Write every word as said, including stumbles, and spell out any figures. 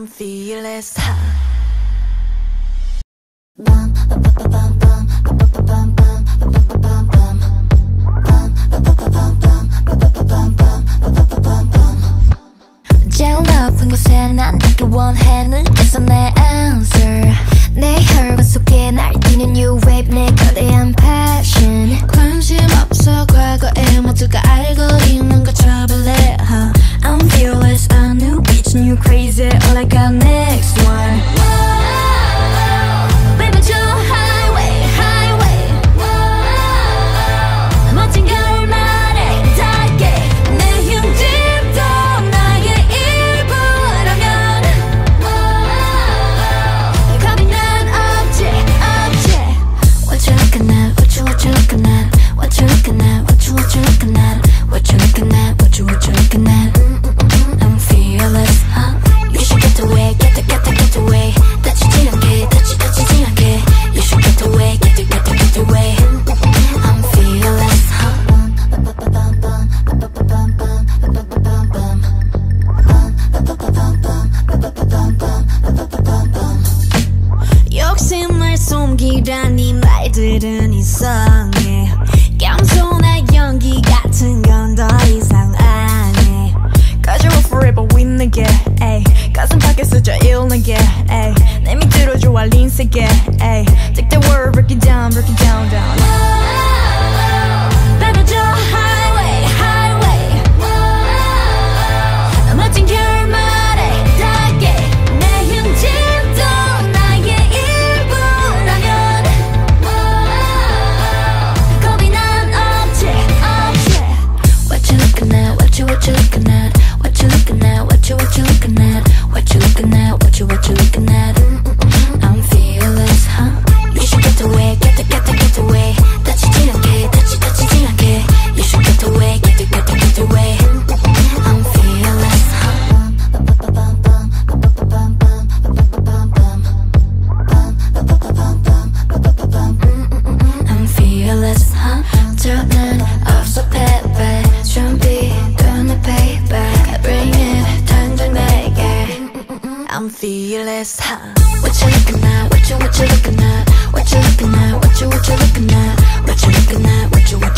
I'm fearless. Bum, bum, bum, bum, bum, bum, bum, bum, bum. 작은 곳에 난 이렇게 원해는 그래서 내 answer 내 혈관 속에 날뛰는 new wave 내 거대한 passion 관심 없어 과거에 모두가 알고 있는 걸 trouble it huh? I'm fearless, a new bitch, new crazy all I got next one Whoa, baby, to the highway, highway Whoa, 멋진 가을 날에 달게 내 흉지 네 말들은 이상해 감소나 연기 같은 건 더 이상 안 해 Cause you're forever with 내게 가슴 밖에 쓰자 일 내게 내 밑으로 좋아 린 세계 Take the world, break it down, break it down, down Baby, to the highway, highway Whoa, 멋진 결말에 닿게 내 흉진도 What you looking at? What you looking at? What you what you looking at? What you looking at? What you what you looking at? Mm -mm -mm. I'm fearless, huh? You should get away, get the get the get away. That's your thing, okay? That's your that's your thing, okay? You should get away, get the get the get away. Mm -mm. I'm fearless, huh? I'm fearless, huh? Turning off the paper, jumping. Payback, bring it, time to make it. I'm fearless. Huh? What you looking at? What you what you looking at? What you looking at? What you what you looking at? What you looking at? What you what you